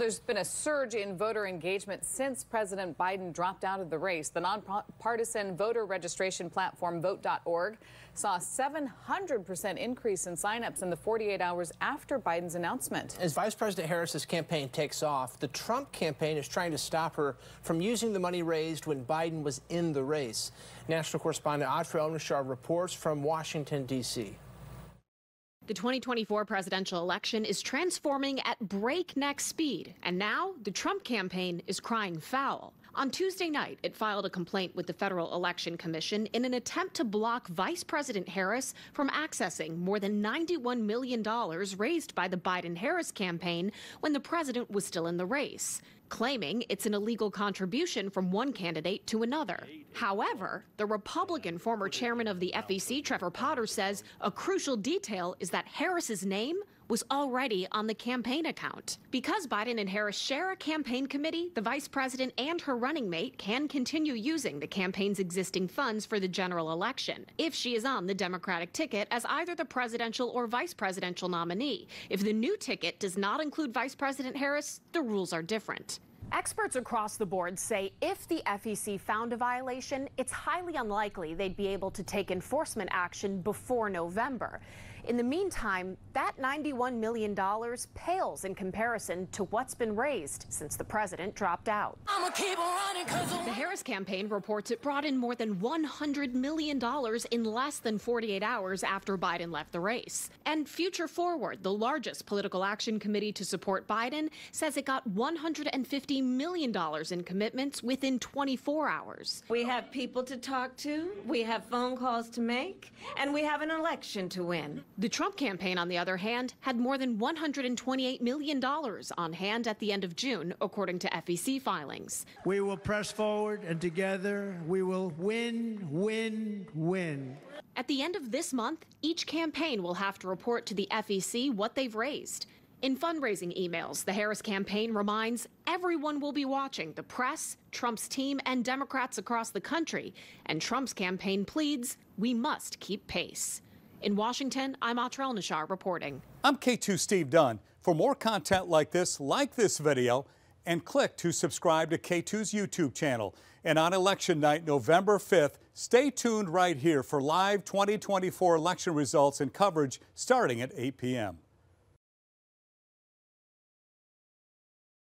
Well, there's been a surge in voter engagement since President Biden dropped out of the race. The nonpartisan voter registration platform Vote.org saw a 700% increase in signups in the 48 hours after Biden's announcement. As Vice President Harris's campaign takes off, the Trump campaign is trying to stop her from using the money raised when Biden was in the race. National correspondent Ahtra Elnashar reports from Washington, D.C. The 2024 presidential election is transforming at breakneck speed, and now the Trump campaign is crying foul. On Tuesday night, it filed a complaint with the Federal Election Commission in an attempt to block Vice President Harris from accessing more than $91 million raised by the Biden-Harris campaign when the president was still in the race, claiming it's an illegal contribution from one candidate to another. However, the Republican former chairman of the FEC, Trevor Potter, says a crucial detail is that Harris's name was already on the campaign account. Because Biden and Harris share a campaign committee, the vice president and her running mate can continue using the campaign's existing funds for the general election if she is on the Democratic ticket as either the presidential or vice presidential nominee. If the new ticket does not include Vice President Harris, the rules are different. Experts across the board say if the FEC found a violation, it's highly unlikely they'd be able to take enforcement action before November. In the meantime, that $91 million pales in comparison to what's been raised since the president dropped out. The Harris campaign reports it brought in more than $100 million in less than 48 hours after Biden left the race. And Future Forward, the largest political action committee to support Biden, says it got $150 million in commitments within 24 hours. We have people to talk to, we have phone calls to make, and we have an election to win. The Trump campaign, on the other hand, had more than $128 million on hand at the end of June, according to FEC filings. We will press forward, and together we will win, win, win. At the end of this month, each campaign will have to report to the FEC what they've raised. In fundraising emails, the Harris campaign reminds everyone will be watching, the press, Trump's team, and Democrats across the country. And Trump's campaign pleads, we must keep pace. In Washington, I'm Ahtra Elnashar reporting. I'm K2 Steve Dunn. For more content like this video, and click to subscribe to K2's YouTube channel. And on election night, November 5th, stay tuned right here for live 2024 election results and coverage starting at 8 p.m.